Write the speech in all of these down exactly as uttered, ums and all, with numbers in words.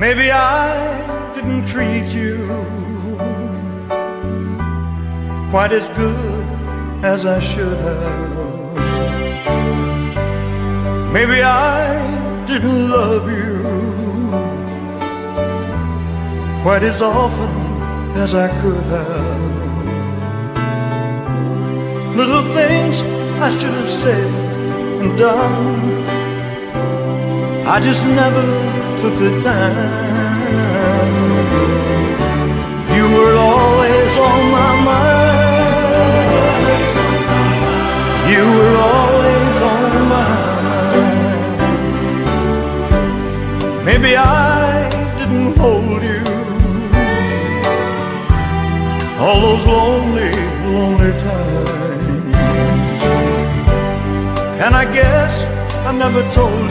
Maybe I didn't treat you quite as good as I should have. Maybe I didn't love you quite as often as I could have. Little things I should have said and done, I just never took the time. You were always on my mind. You were always on my mind. Maybe I didn't hold you all those lonely, lonely times, and I guess I never told you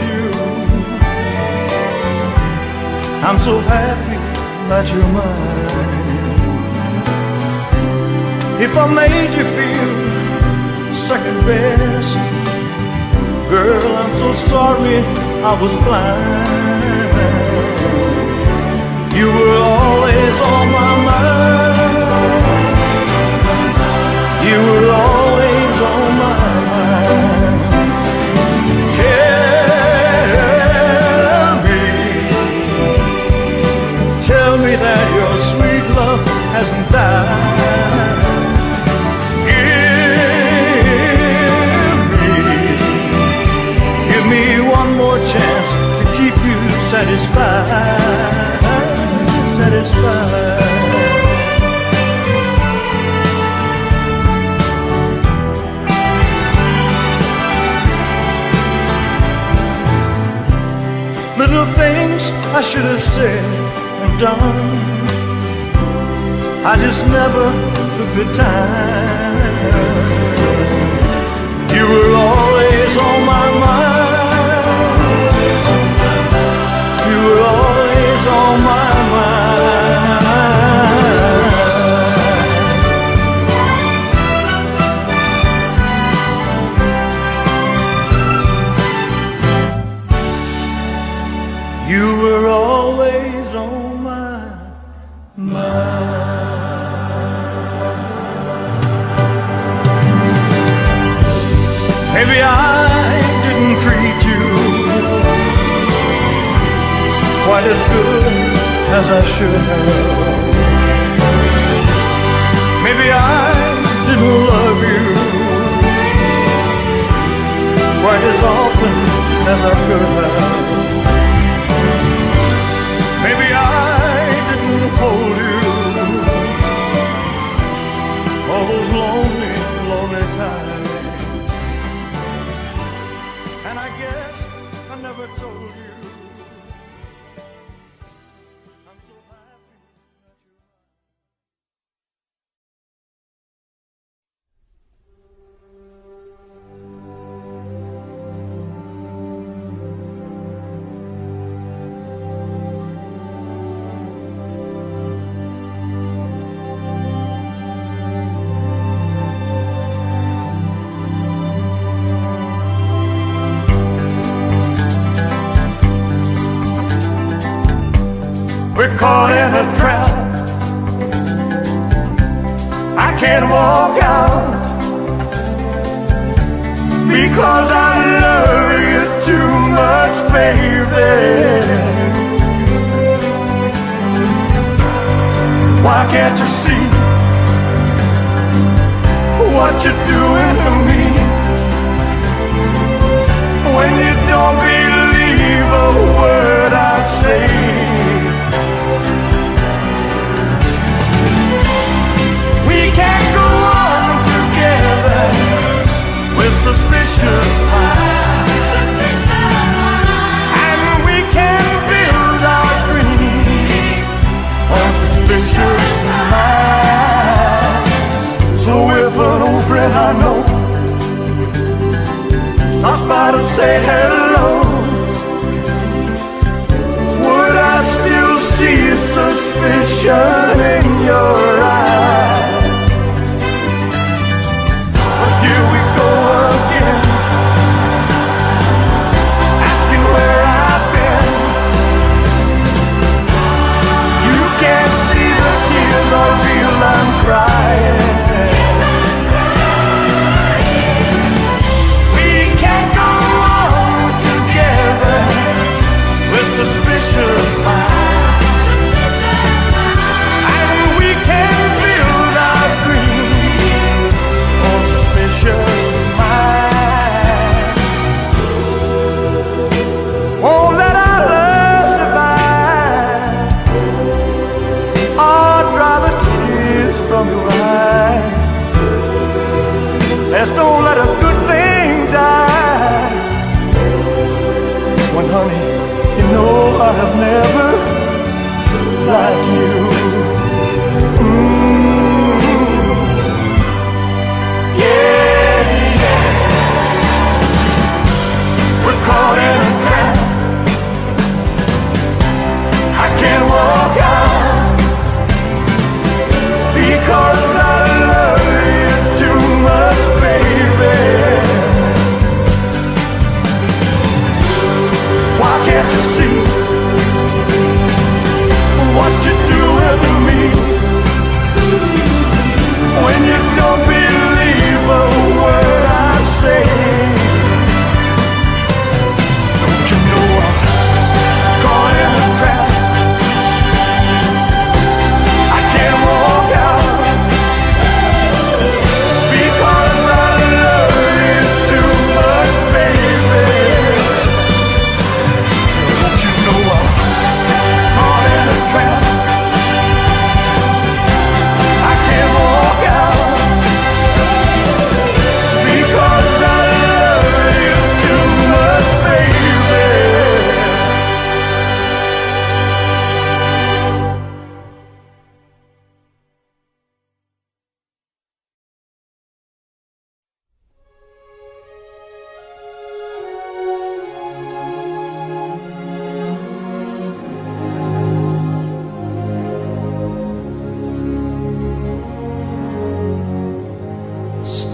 I'm so happy that you're mine. If I made you feel second best, girl, I'm so sorry I was blind. You were always on my mind. You were always on my mind. Hasn't died. Give me, give me one more chance to keep you satisfied, satisfied. Little things I should have said and done, I just never took the time. You were always on my mind. You were always on my mind. You were always on my mind. Maybe I didn't treat you quite as good as I should have. Maybe I didn't love you quite as often as I could have. Maybe I didn't hold you all those lonely, lonely times. And I guess I never told you. We're caught in a trap. I can't walk out because I love you too much, baby. Why can't you see what you're doing to me? When you don't believe a word I say, suspicious eyes, and we can build our dreams on suspicious eyes. So if an old friend I know stops by to say hello, would I still see suspicion in your eyes?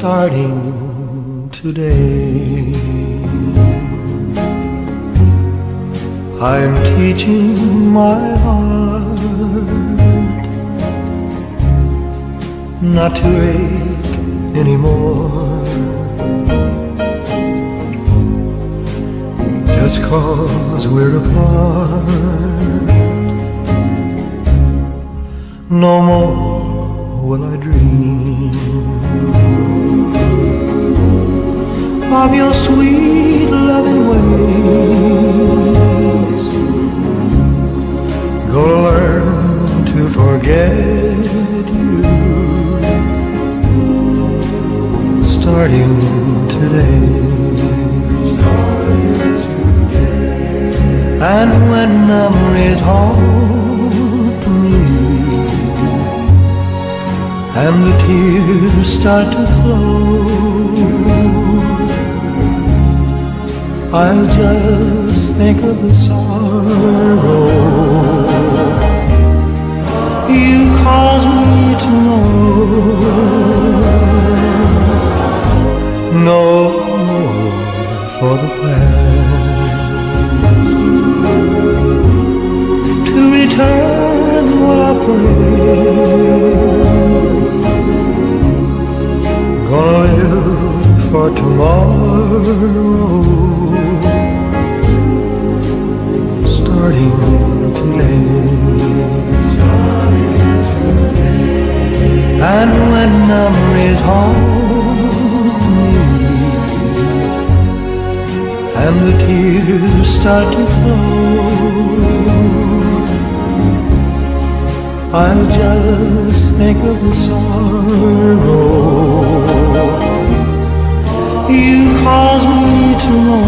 starting today. I'm teaching my heart not to ache anymore. Just cause we're apart, no more will I dream of your sweet loving ways. Go learn to forget you, starting today. And when memories haunt and the tears start to flow, I'll just think of the sorrow you caused me to know. No more for the past to return what I prayed. Gonna live for tomorrow, starting today. And when memories haunt me and the tears start to flow, I'll just think of the sorrow you caused me to know.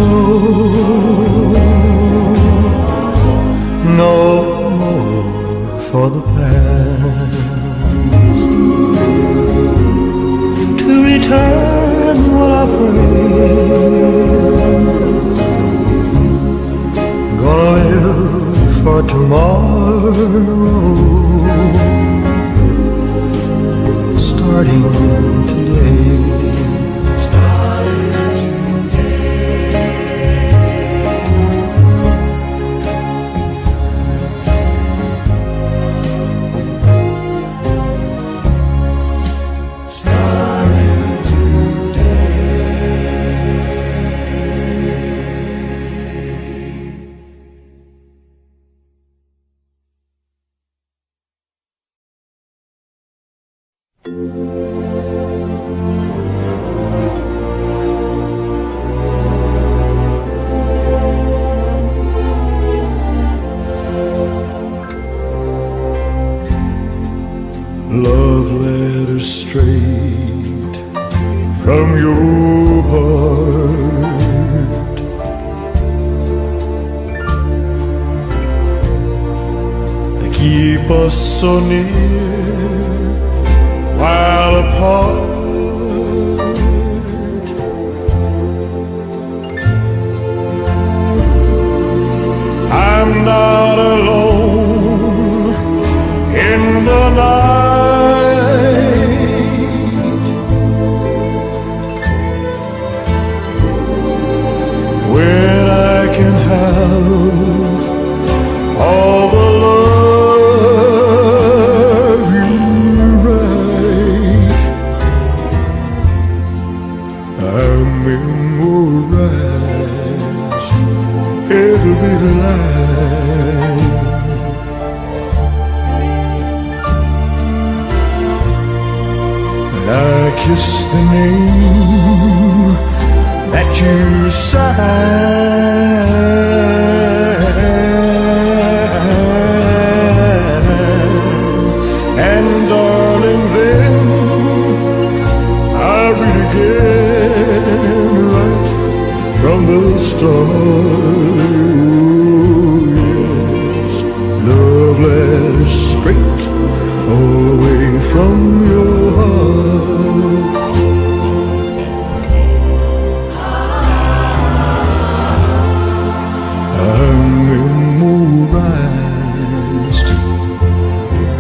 No more for the past to return what I prayed. Gonna live for tomorrow, starting today. So near while apart, I'm not alone in the night when I can have all the kiss the name that you signed, and darling, then I read again right from the stars. Love letters straight away from your heart.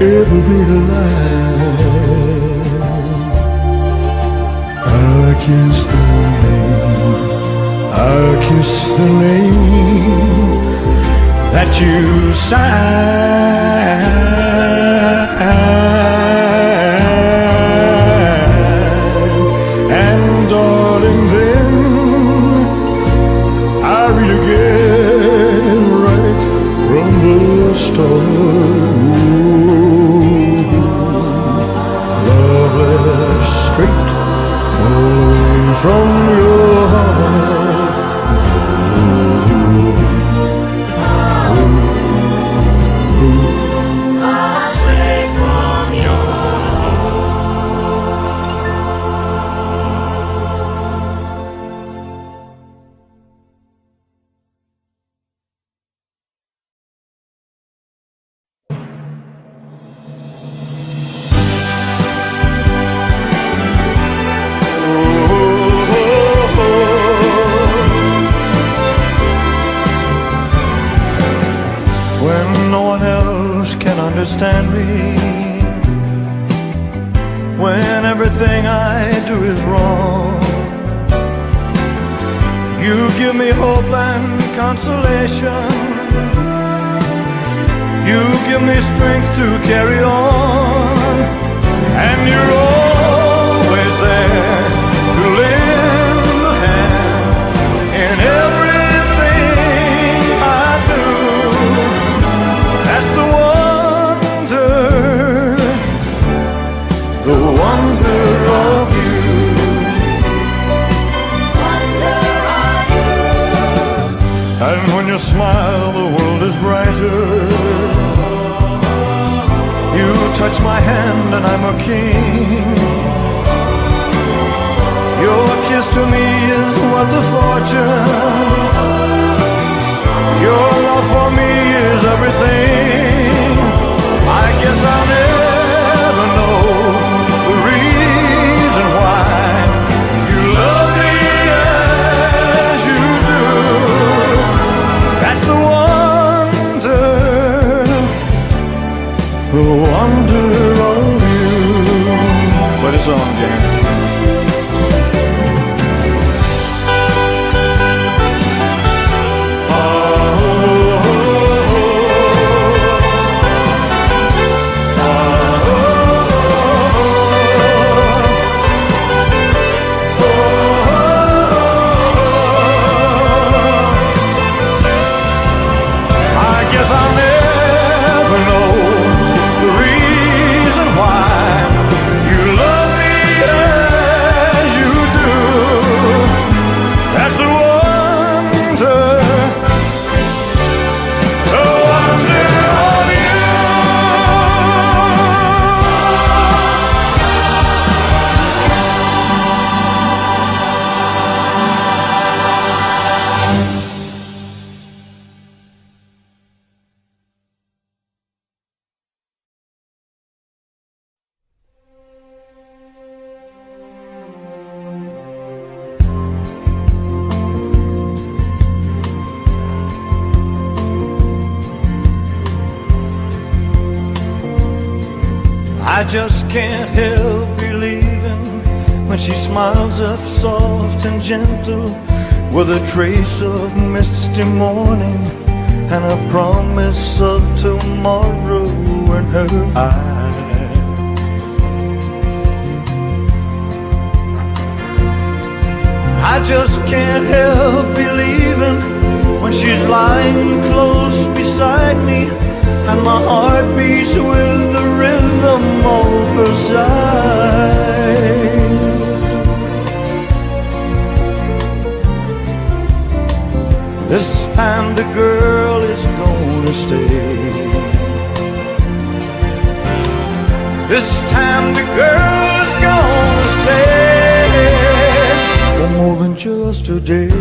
Every light, I kiss the rain, I'll kiss the rain that you sighed. And darling, then I'll read again right from the start. From your heart, straight from your heart. Understand me when everything I do is wrong. You give me hope and consolation. You give me strength to carry on. And you're always there to lend a hand in everything I do. That's the one. The wonder of you, wonder of you. And when you smile, the world is brighter. You touch my hand and I'm a king. Your kiss to me is worth a fortune. Your love for me is everything. I guess I'll never know the reason why you love me as you do. That's the wonder, the wonder of you. What a song, James. Just can't help believing when she smiles up soft and gentle, with a trace of misty morning and a promise of tomorrow in her eye. I just can't help believing when she's lying close beside me, and my heart beats with the rhythm of her sighs. This time the girl is gonna stay. This time the girl is gonna stay for more than just a day.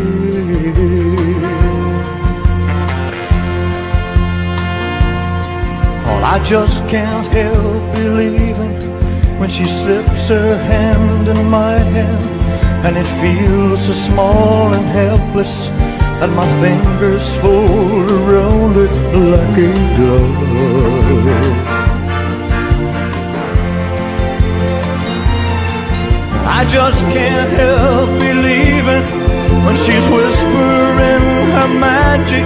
I just can't help believing when she slips her hand in my hand, and it feels so small and helpless that my fingers fold around it like a glove. I I just can't help believing when she's whispering her magic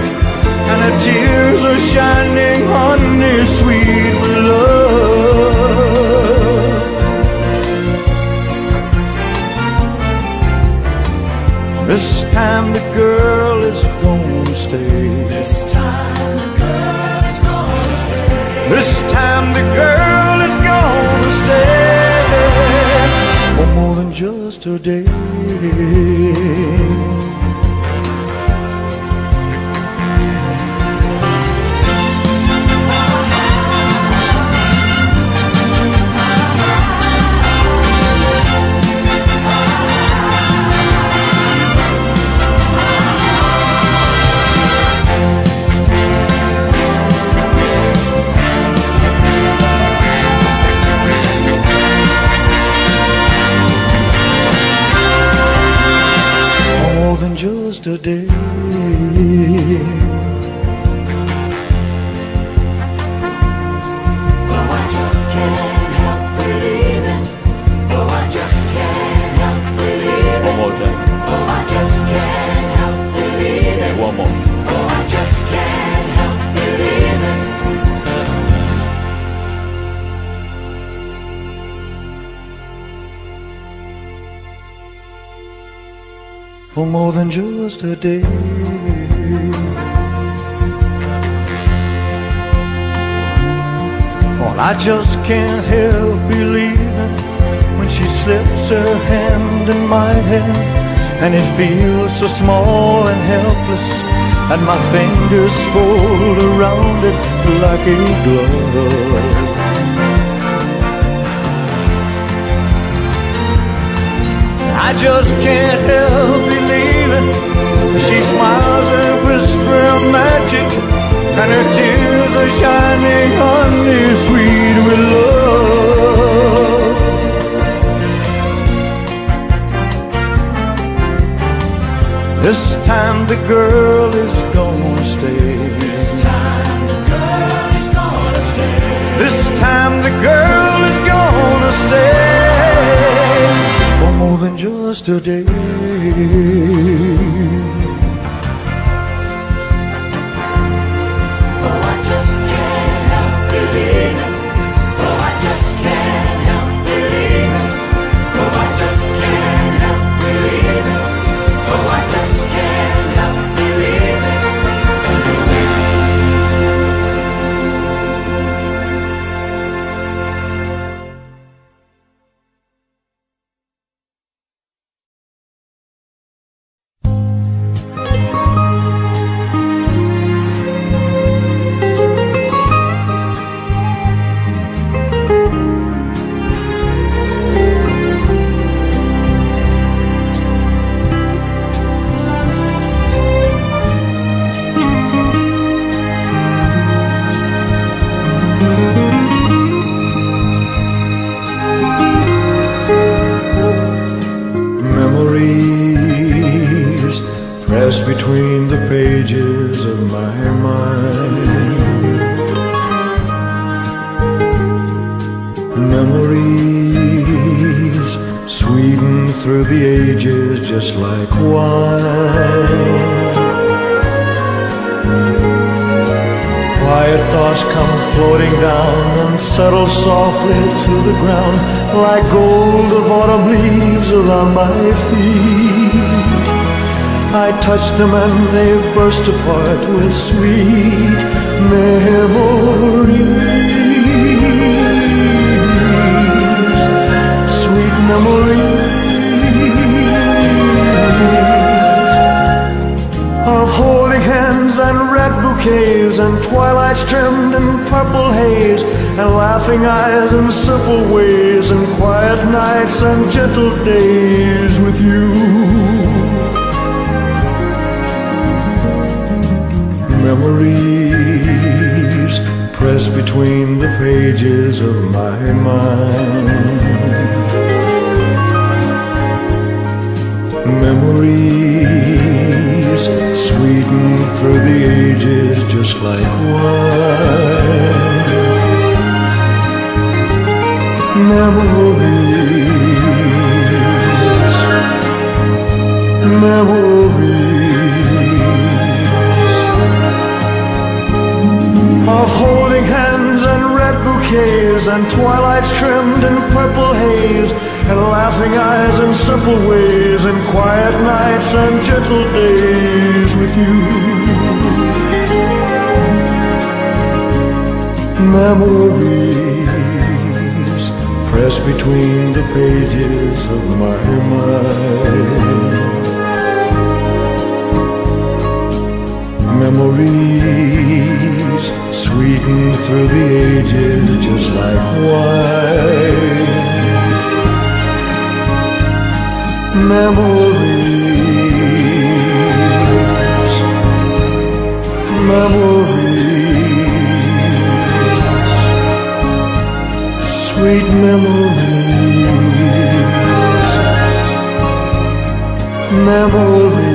and her tears are shining honey sweet with love. This time the girl is gonna stay. This time the girl is gonna stay. This time the girl is gonna stay. For more than just a day. Just a day. Oh, I just can't help believing. Oh, I just can't help believing. One more day. Oh, I just can't help believing. Yeah, one more. Oh, I just can't help believing. For more than just a day. Well, I just can't help believing when she slips her hand in my hand, and it feels so small and helpless, and my fingers fold around it like a glove. I just can't help believing. She smiles and whispers magic, and her tears are shining honey sweet with love. This time the girl is gonna stay. This time the girl is gonna stay. This time the girl is gonna stay. For more than just a day. Them and they burst apart with sweet memories, sweet memories of holding hands and red bouquets and twilights trimmed in purple haze and laughing eyes and simple ways and quiet nights and gentle days with you. Memories press between the pages of my mind. Memories sweeten through the ages just like wine. Memories. memories of holding hands and red bouquets and twilights trimmed in purple haze and laughing eyes and simple ways and quiet nights and gentle days with you. Memories press between the pages of my mind. Memories sweeten through the ages just like wine. Memories, memories, sweet memories, memories.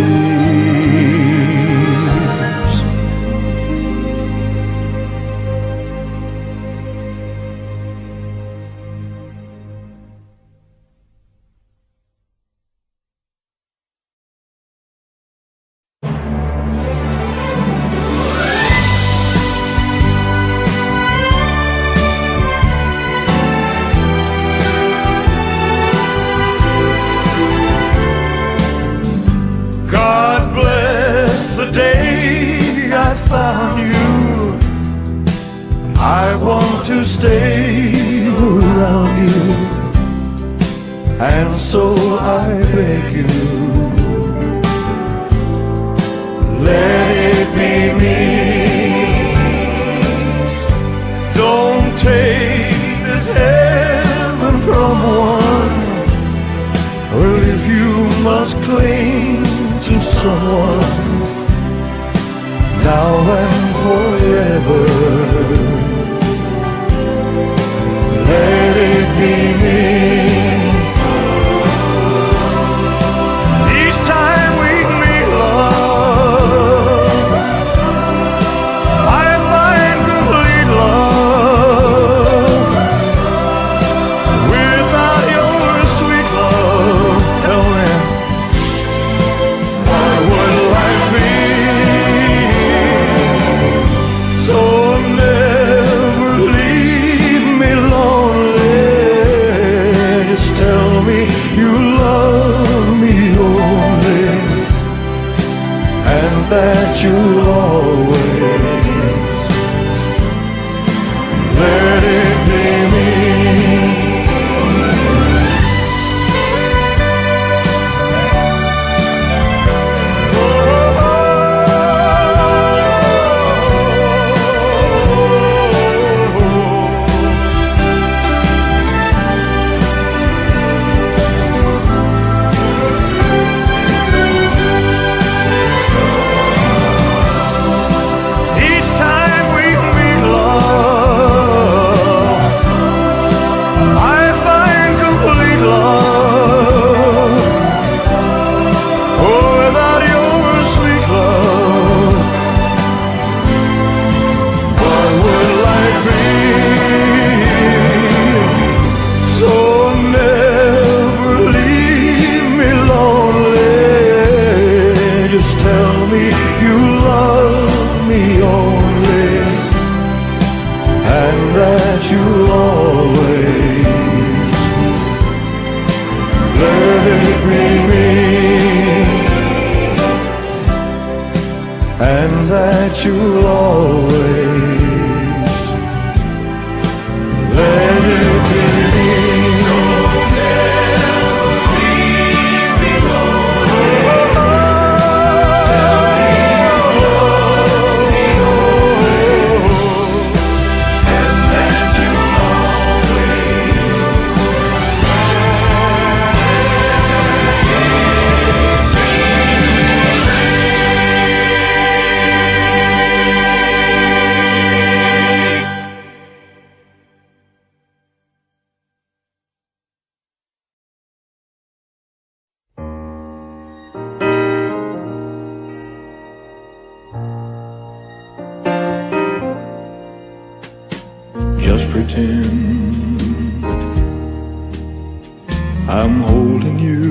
I'm holding you,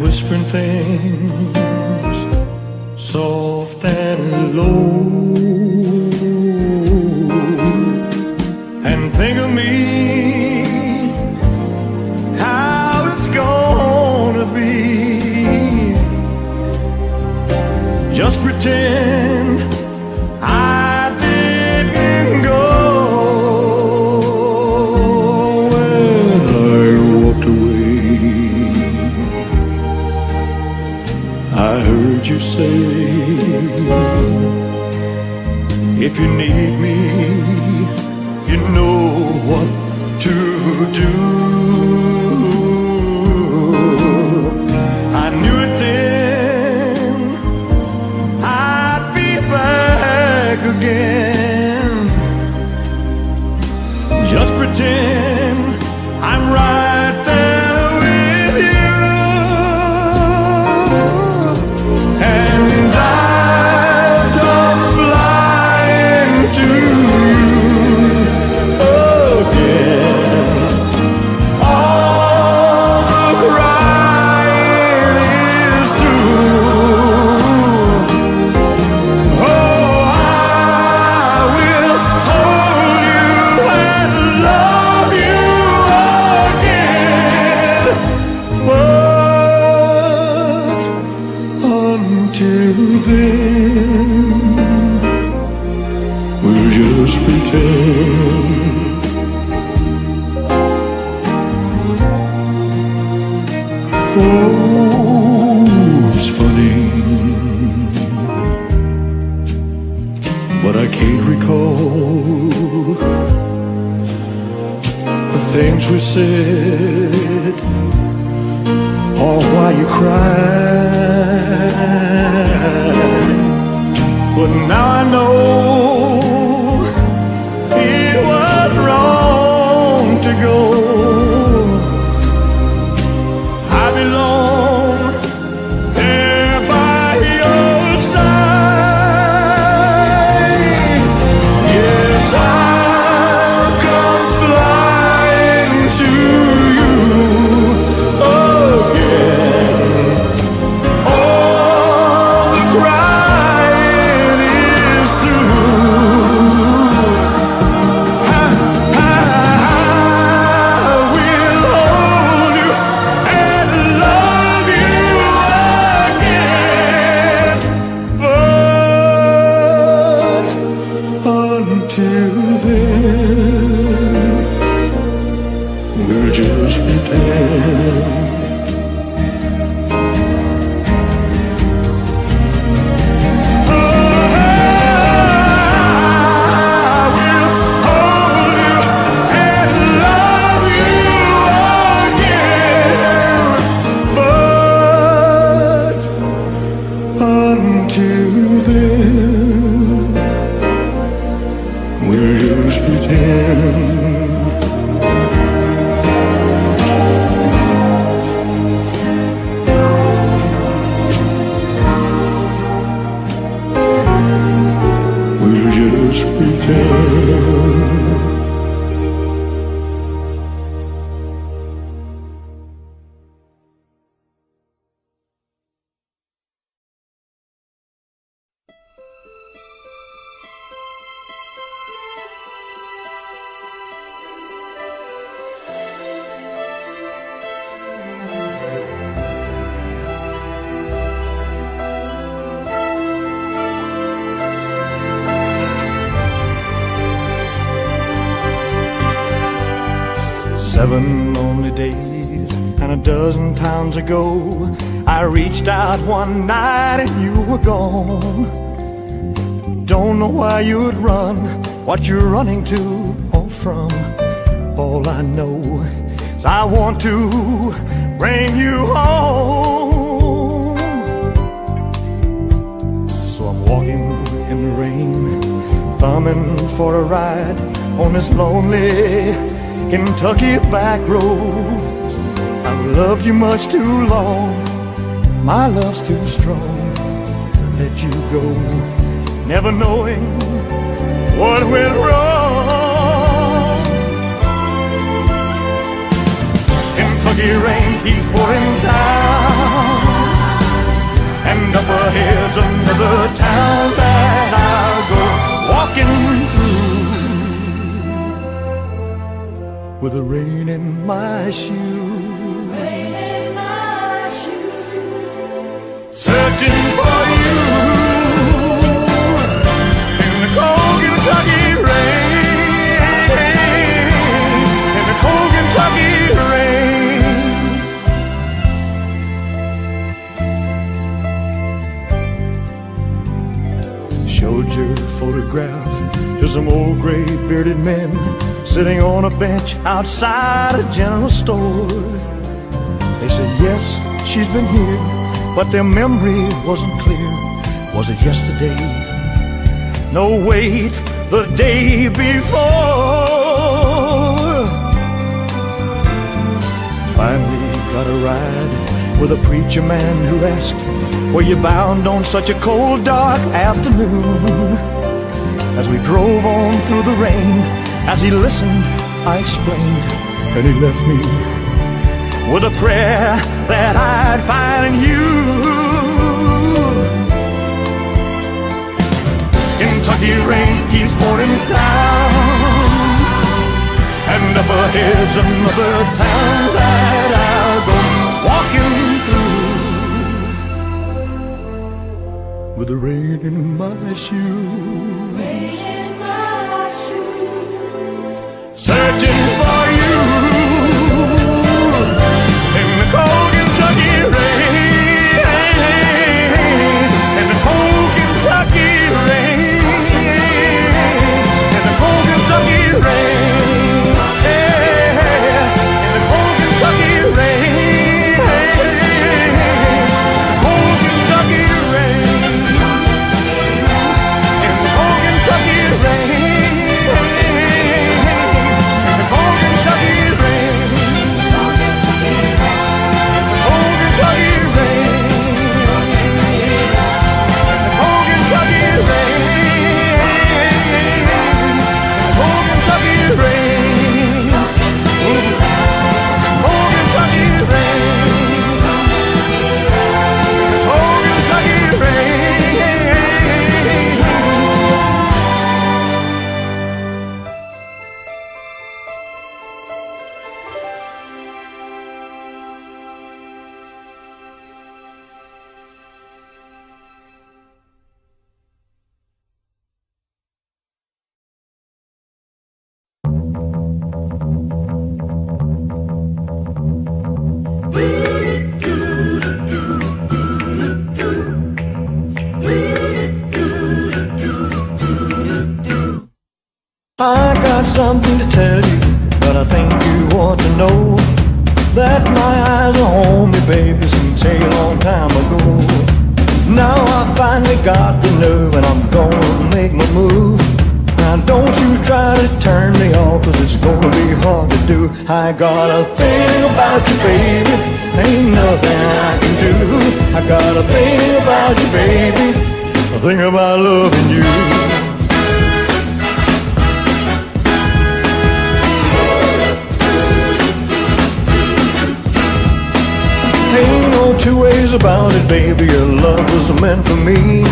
whispering things soft and low, and think of me, how it's gonna be. Just pretend I you say, if you need me, you know what to do. I knew it then, I'd be back again. Just pretend I'm right there. Oh, it's funny, but I can't recall the things we said or why you cried. But now I know it was wrong to go. Seven lonely days and a dozen times ago, I reached out one night and you were gone. Don't know why you'd run, what you're running to or from. All I know is I want to bring you home. So I'm walking in the rain, thumbing for a ride on this lonely Kentucky back road. I've loved you much too long, my love's too strong to let you go, never knowing what went wrong. Kentucky mighty rain keeps pouring down, and up ahead's another town that I'll go walking through with the rain in my shoes. Rain in my shoes, searching for you in the cold Kentucky rain, in the cold Kentucky rain. Showed your photograph to some old gray bearded men sitting on a bench outside a general store. They said, yes, she's been here, but their memory wasn't clear. Was it yesterday? No, wait, the day before. Finally got a ride with a preacher man who asked, were you bound on such a cold, dark afternoon? As we drove on through the rain, as he listened, I explained, and he left me with a prayer that I'd find you. Kentucky rain keeps pouring down, and up ahead's another town that I'll go walking through with the rain in my shoes. Rain in my shoes, searching for you in the cold Kentucky rain, in the cold Kentucky rain, in the cold Kentucky rain, in the cold Kentucky rain, in the cold Kentucky rain. Something to tell you, but I think you ought to know that my eyes are on me, baby, since a long time ago. Now I finally got the nerve and I'm gonna make my move. Now don't you try to turn me off, cause it's gonna be hard to do. I got a thing about you, baby, ain't nothing I can do. I got a thing about you, baby, a thing about loving you. Ain't no two ways about it, baby, your love was meant for me.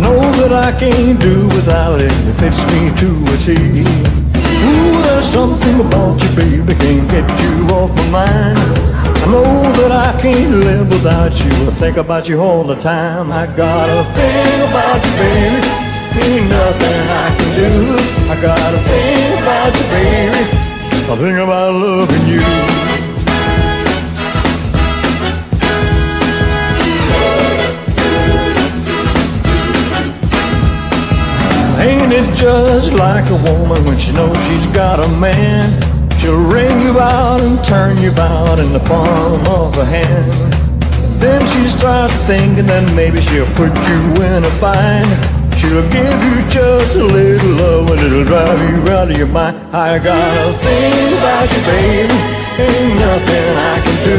Know that I can't do without it, it fits me to a T. Ooh, there's something about you, baby, can't get you off my mind. I know that I can't live without you, I think about you all the time. I got a thing about you, baby, ain't nothing I can do. I got a thing about you, baby, I think about loving you. Ain't it just like a woman when she knows she's got a man? She'll ring you out and turn you about in the palm of her hand. Then she starts thinking that maybe she'll put you in a bind. She'll give you just a little love and it'll drive you out of your mind. I got a thing about you, baby, ain't nothing I can do.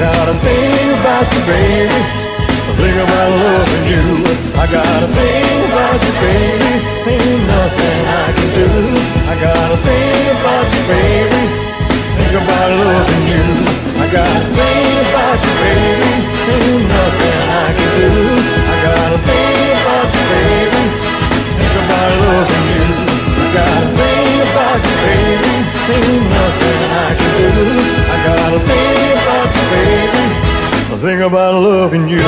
Got a thing about you, baby, think about loving you. I got a thing about you, baby, ain't nothing I can do. I got a thing about you, baby, think about loving you. loving you.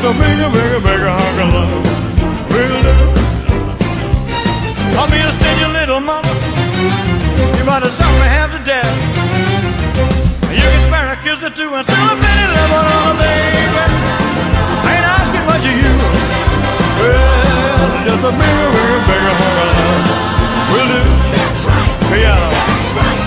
It's a bigger, bigger, bigger hunk of love. I'll be a stingy little mama. You might have something to have to death. You can spare a kiss or two and still a penny level on a baby. I ain't asking much of you. Well, just a bigger, bigger, bigger hunk of love. Will do. That's right. Piano. That's right.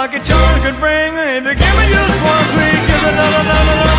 Lucky charm could bring me. If you give me just one sweet, give another, another, another.